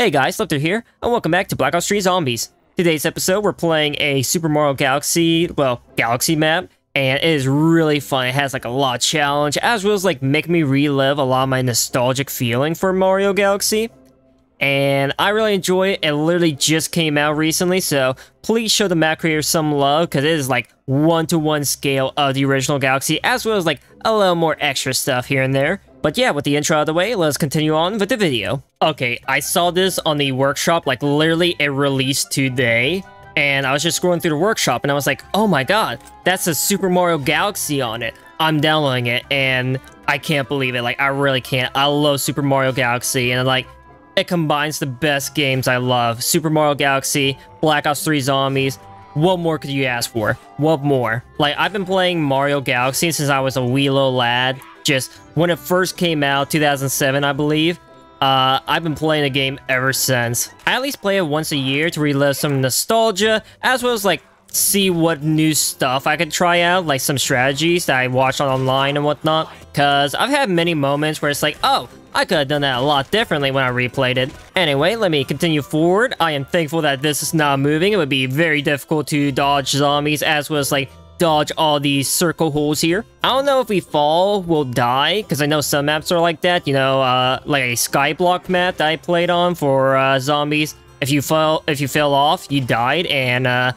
Hey guys, Leptir here, and welcome back to Black Ops 3 Zombies. Today's episode, we're playing a Super Mario Galaxy, well, Galaxy map, and it is really fun. It has like a lot of challenge, as well as like make me relive a lot of my nostalgic feeling for Mario Galaxy. And I really enjoy it. It literally just came out recently, so please show the map creator some love, because it is like one-to-one scale of the original Galaxy, as well as like a little more extra stuff here and there. But yeah, with the intro out of the way, let's continue on with the video. Okay, I saw this on the workshop, like literally it released today. And I was just scrolling through the workshop and I was like, oh my god, that's a Super Mario Galaxy on it. I'm downloading it and I can't believe it. Like, I really can't. I love Super Mario Galaxy and like, it combines the best games I love. Super Mario Galaxy, Black Ops 3 Zombies. What more could you ask for? What more? Like, I've been playing Mario Galaxy since I was a wee little lad. Just when it first came out, 2007, I believe. I've been playing the game ever since. I at least play it once a year to relive some nostalgia, as well as like see what new stuff I could try out, like some strategies that I watched online and whatnot. Cause I've had many moments where it's like, oh, I could have done that a lot differently when I replayed it. Anyway, let me continue forward. I am thankful that this is not moving. It would be very difficult to dodge zombies, as well as like dodge all these circle holes here. I don't know if we fall, we'll die, because I know some maps are like that, you know, like a skyblock map that I played on for zombies. If you fell off, you died, and I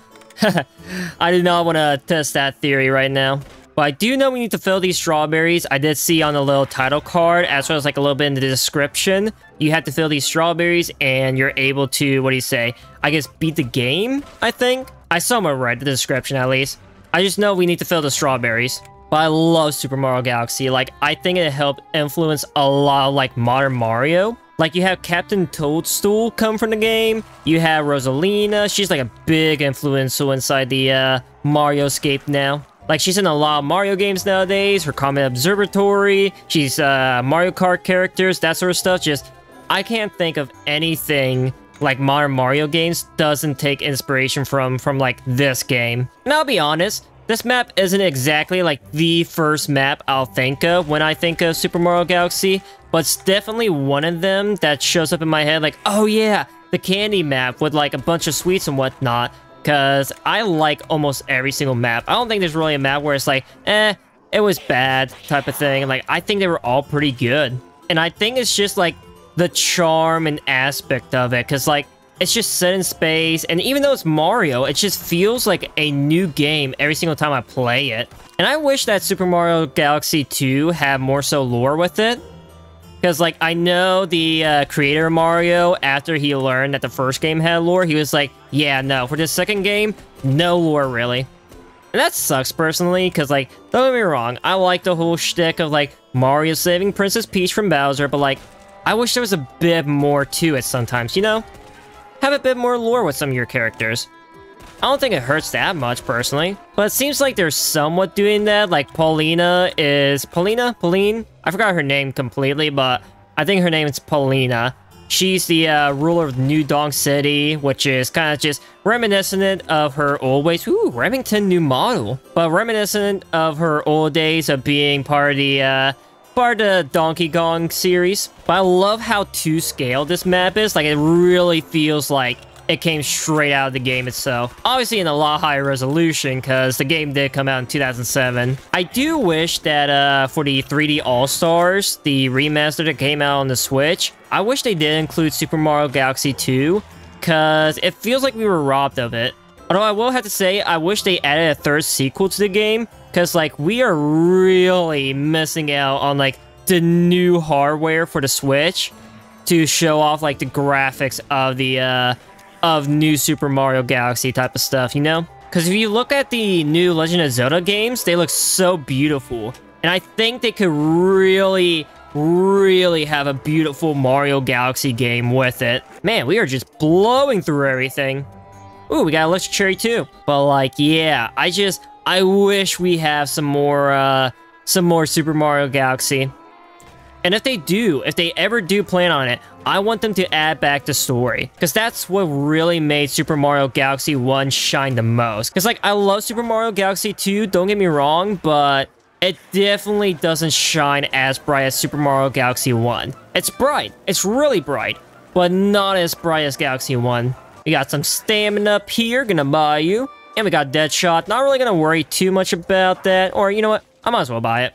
did not want to test that theory right now. But I do know we need to fill these strawberries. I did see on the little title card, as well as like a little bit in the description, you have to fill these strawberries and you're able to, what do you say, I guess beat the game, I think? I somewhat read the description at least. I just know we need to fill the strawberries. But I love Super Mario Galaxy. Like, I think it helped influence a lot of like modern Mario. Like, you have Captain Toadstool come from the game. You have Rosalina. She's like a big influencer inside the Mario-scape now. Like, she's in a lot of Mario games nowadays. Her Comet Observatory. She's Mario Kart characters, that sort of stuff. Just, I can't think of anything like modern Mario games doesn't take inspiration from like this game. And I'll be honest, this map isn't exactly like the first map I'll think of when I think of Super Mario Galaxy, but it's definitely one of them that shows up in my head like, oh yeah, the candy map with like a bunch of sweets and whatnot, because I like almost every single map. I don't think there's really a map where it's like, eh, it was bad type of thing. And like, I think they were all pretty good. And I think it's just like the charm and aspect of it, because like it's just set in space, and even though it's Mario, it just feels like a new game every single time I play it. And I wish that Super Mario Galaxy 2 had more so lore with it, because like I know the creator of Mario, after he learned that the first game had lore, he was like, yeah, no, for this second game, no lore really. And that sucks personally, because like, don't get me wrong, I like the whole shtick of like Mario saving Princess Peach from Bowser, but like I wish there was a bit more to it sometimes, you know? Have a bit more lore with some of your characters. I don't think it hurts that much, personally. But it seems like they're somewhat doing that, like Pauline? I forgot her name completely, but I think her name is Paulina. She's the ruler of New Donk City, which is kind of just reminiscent of her old ways. Ooh, Remington new model. But reminiscent of her old days of being part of the Donkey Kong series. But I love how to scale this map is. Like, it really feels like it came straight out of the game itself. Obviously in a lot higher resolution, because the game did come out in 2007. I do wish that for the 3D All-Stars, the remaster that came out on the Switch, I wish they did include Super Mario Galaxy 2, because it feels like we were robbed of it. Although I will have to say, I wish they added a third sequel to the game, because like we are really missing out on like the new hardware for the Switch to show off like the graphics of the new Super Mario Galaxy type of stuff, you know? Because if you look at the new Legend of Zelda games, they look so beautiful, and I think they could really have a beautiful Mario Galaxy game with it. Man, we are just blowing through everything. Ooh, we got Electric Cherry too. But like, yeah, I wish we have some more Super Mario Galaxy. And if they ever do plan on it, I want them to add back the story, because that's what really made Super Mario Galaxy 1 shine the most. Because like, I love Super Mario Galaxy 2, don't get me wrong, but it definitely doesn't shine as bright as Super Mario Galaxy 1. It's bright. It's really bright. but not as bright as Galaxy 1. We got some stamina up here, gonna buy you. And we got Deadshot, not really gonna worry too much about that. Or, you know what, I might as well buy it.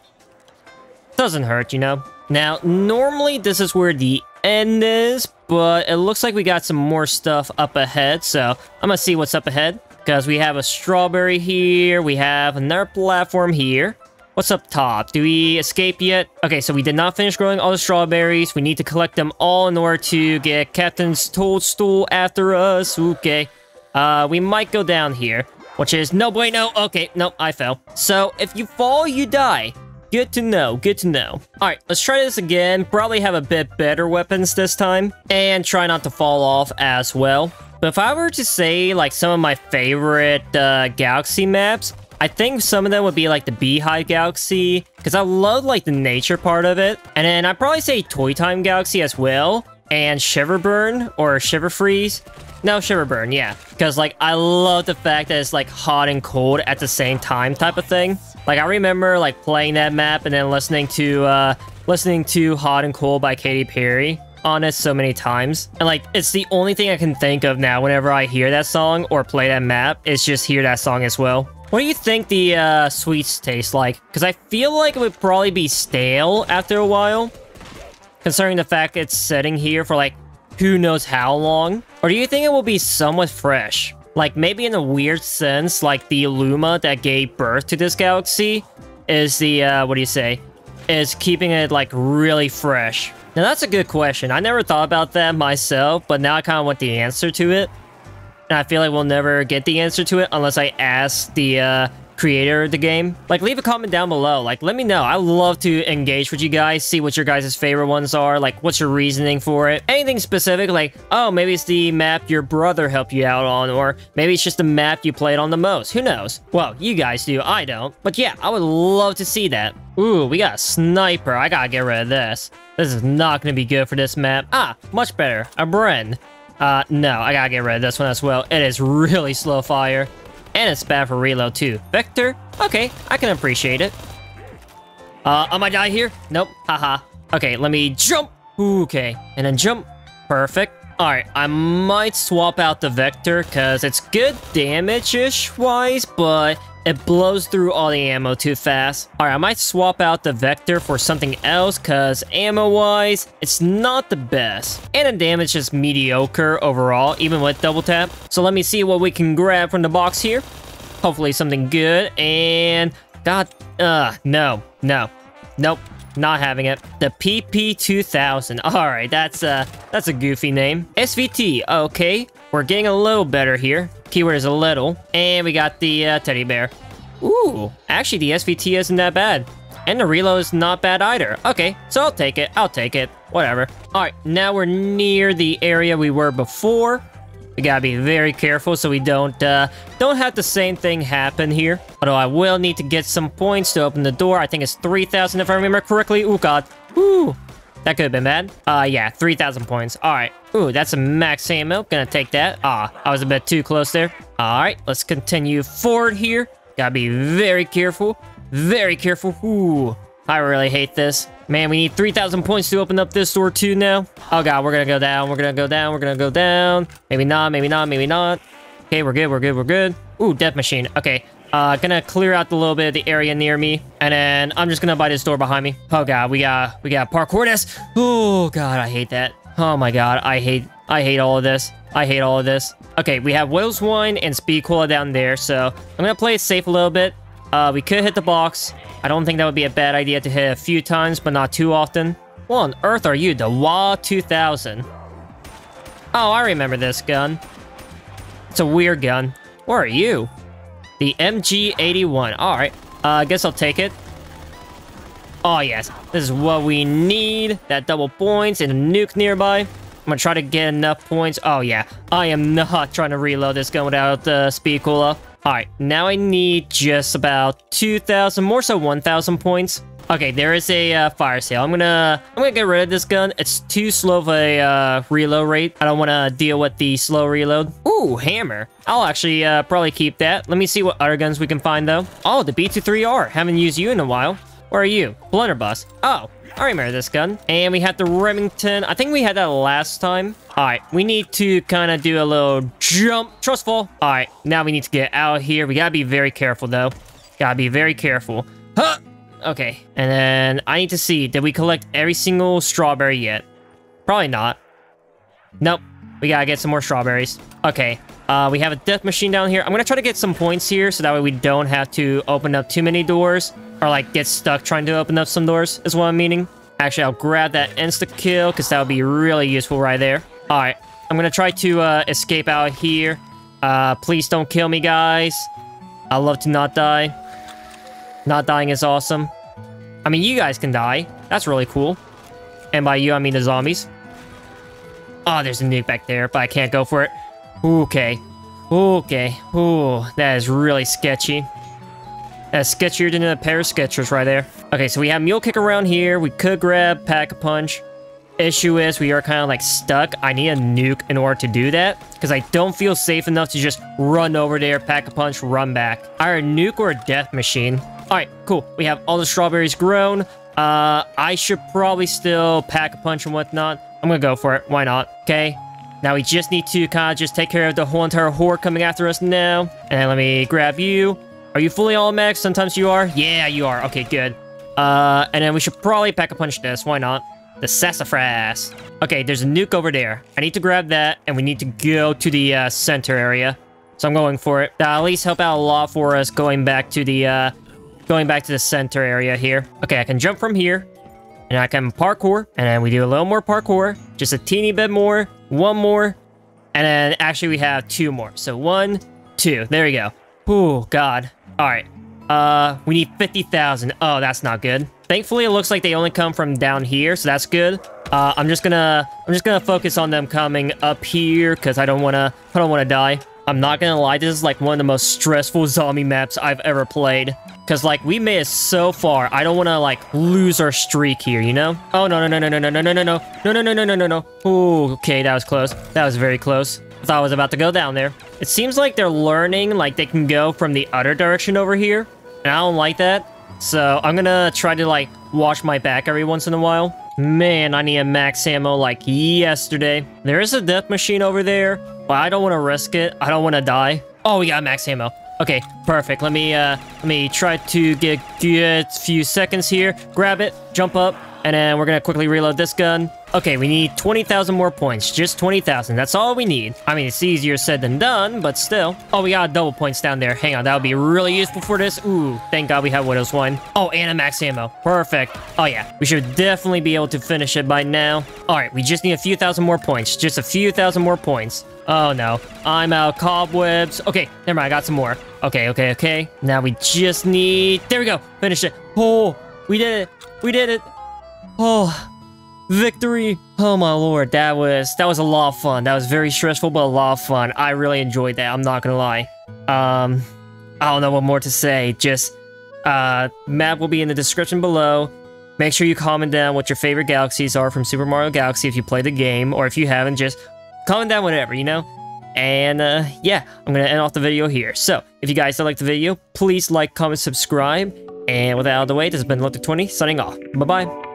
Doesn't hurt, you know. Now, normally this is where the end is, but it looks like we got some more stuff up ahead, so I'm gonna see what's up ahead. Because we have a strawberry here, we have another platform here. What's up top? Do we escape yet? Okay, so we did not finish growing all the strawberries. We need to collect them all in order to get Captain Toadstool after us. Okay. We might go down here, which is... No, wait, no. Okay, nope, I fell. So, if you fall, you die. Good to know, good to know. Alright, let's try this again. Probably have a bit better weapons this time. And try not to fall off as well. But if I were to say, like, some of my favorite Galaxy maps... I think some of them would be like the Beehive Galaxy, because I love like the nature part of it. And then I'd probably say Toy Time Galaxy as well, and Shiverburn or Shiver Freeze. No, Shiverburn, yeah. Because like I love the fact that it's like hot and cold at the same time type of thing. Like I remember like playing that map and then listening to Hot and Cold by Katy Perry on it so many times. And like it's the only thing I can think of now whenever I hear that song or play that map, is just hear that song as well. What do you think the sweets taste like? Because I feel like it would probably be stale after a while, considering the fact it's sitting here for like who knows how long. Or do you think it will be somewhat fresh? Like maybe in a weird sense, like the Luma that gave birth to this galaxy is the, what do you say? Is keeping it like really fresh. Now that's a good question. I never thought about that myself, but now I kind of want the answer to it. And I feel like we'll never get the answer to it unless I ask the creator of the game. Like, leave a comment down below. Like, let me know. I love to engage with you guys, see what your guys' favorite ones are. Like, what's your reasoning for it? Anything specific, like, oh, maybe it's the map your brother helped you out on, or maybe it's just the map you played on the most. Who knows? Well, you guys do. I don't. But yeah, I would love to see that. Ooh, we got a sniper. I gotta get rid of this. This is not gonna be good for this map. Ah, much better. A Bren. No, I gotta get rid of this one as well. It is really slow fire. And it's bad for reload, too. Vector? Okay, I can appreciate it. Am I die here? Nope. Haha. Okay, let me jump. Okay, and then jump. Perfect. Alright, I might swap out the Vector, because it's good damage-ish-wise, but it blows through all the ammo too fast. Alright, I might swap out the Vector for something else, because ammo-wise, it's not the best. And the damage is mediocre overall, even with double tap. So let me see what we can grab from the box here. Hopefully something good, and... God, no, no, nope. Not having it. The PP2000. Alright, that's a goofy name. SVT. Okay. We're getting a little better here. Keyword is a little. And we got the teddy bear. Ooh. Actually, the SVT isn't that bad. And the reload is not bad either. Okay. So I'll take it. I'll take it. Whatever. Alright. Now we're near the area we were before. We gotta be very careful so we don't have the same thing happen here. Although I will need to get some points to open the door. I think it's 3,000 if I remember correctly. Ooh, God. Ooh. That could have been bad. Yeah, 3,000 points. Alright. Ooh, that's a max ammo. Gonna take that. Ah, I was a bit too close there. Alright, let's continue forward here. Gotta be very careful. Very careful. Ooh. I really hate this. Man, we need 3,000 points to open up this door too now. Oh God, we're gonna go down, we're gonna go down, we're gonna go down. Maybe not, maybe not, maybe not. Okay, we're good, we're good, we're good. Ooh, death machine, okay. Gonna clear out the little bit of the area near me. And then I'm just gonna buy this door behind me. Oh God, we got parkour this. Oh God, I hate that. Oh my God, I hate all of this. I hate all of this. Okay, we have Widow's Wine and Speed Cola down there. So I'm gonna play it safe a little bit. We could hit the box. I don't think that would be a bad idea to hit a few times, but not too often. What on earth are you? The WA-2000. Oh, I remember this gun. It's a weird gun. Where are you? The MG81. Alright. I guess I'll take it. Oh, yes. This is what we need. That double points and a nuke nearby. I'm gonna try to get enough points. Oh, yeah. I am not trying to reload this gun without the Speed Cola. Alright, now I need just about 2,000, more so 1,000 points. Okay, there is a fire sale. I'm gonna get rid of this gun. It's too slow of a reload rate. I don't want to deal with the slow reload. Ooh, hammer. I'll actually probably keep that. Let me see what other guns we can find, though. Oh, the B23R. Haven't used you in a while. Where are you? Blunderbuss. Oh, I remember this gun. And we had the Remington. I think we had that last time. All right, we need to kind of do a little jump. Trust fall. All right, now we need to get out of here. We gotta be very careful, though. Gotta be very careful. Huh! Okay, and then I need to see, did we collect every single strawberry yet? Probably not. Nope. We gotta get some more strawberries. Okay. We have a death machine down here. I'm gonna try to get some points here, so that way we don't have to open up too many doors. Or, like, get stuck trying to open up some doors, is what I'm meaning. Actually, I'll grab that insta-kill, because that would be really useful right there. Alright. I'm gonna try to escape out here. Please don't kill me, guys. I love to not die. Not dying is awesome. I mean, you guys can die. That's really cool. And by you, I mean the zombies. Oh, there's a nuke back there, but I can't go for it. Okay. Okay. Ooh, that is really sketchy. That's sketchier than a pair of Skechers right there. Okay, so we have Mule Kick around here. We could grab Pack-A-Punch. Issue is, we are kind of, like, stuck. I need a nuke in order to do that, because I don't feel safe enough to just run over there, Pack-A-Punch, run back. Either a nuke or a death machine. Alright, cool. We have all the strawberries grown. I should probably still Pack-A-Punch and whatnot. I'm gonna go for it. Why not? Okay. Now we just need to kind of just take care of the whole entire horde coming after us now. And let me grab you. Are you fully all max? Sometimes you are. Yeah, you are. Okay, good. And then we should probably Pack-A-Punch this. Why not? The sassafras. Okay, there's a nuke over there. I need to grab that, and we need to go to the center area. So I'm going for it. That'll at least help out a lot for us going back to the center area here. Okay, I can jump from here. And I can parkour, and then we do a little more parkour, just a teeny bit more, one more, and then actually we have two more. So 1, 2, there we go. Oh God. All right. We need 50,000. Oh, that's not good. Thankfully, it looks like they only come from down here, so that's good. I'm just gonna focus on them coming up here because I don't wanna die. I'm not gonna lie, this is like one of the most stressful zombie maps I've ever played. Because, like, we made it so far. I don't want to, like, lose our streak here, you know? Oh, no, no, no, no, no, no, no, no, no, no, no, no, no, no, no, no. Ooh, okay, that was close. That was very close. I thought I was about to go down there. It seems like they're learning, like, they can go from the other direction over here. And I don't like that. So, I'm gonna try to, like, wash my back every once in a while. Man, I need a max ammo like yesterday. There is a death machine over there. But I don't want to risk it. I don't want to die. Oh, we got max ammo. Okay, perfect. Let me try to get a few seconds here. Grab it, jump up, and then we're gonna quickly reload this gun. Okay, we need 20,000 more points. Just 20,000. That's all we need. I mean, it's easier said than done, but still. Oh, we got double points down there. Hang on, that would be really useful for this. Ooh, thank God we have Widow's Wine. Oh, and a max ammo. Perfect. Oh, yeah. We should definitely be able to finish it by now. All right, we just need a few thousand more points. Just a few thousand more points. Oh, no. I'm out. Cobwebs. Okay, never mind. I got some more. Okay, okay, okay. Now we just need... There we go. Finish it. Oh, we did it. We did it. Oh, victory. Oh, my Lord. That was a lot of fun. That was very stressful, but a lot of fun. I really enjoyed that. I'm not going to lie. I don't know what more to say. Just, map will be in the description below. Make sure you comment down what your favorite galaxies are from Super Mario Galaxy if you play the game, or if you haven't, just comment down whatever, you know? And, yeah, I'm going to end off the video here. So, if you guys did like the video, please like, comment, subscribe. And with that out of the way, this has been Leptir20 signing off. Bye-bye.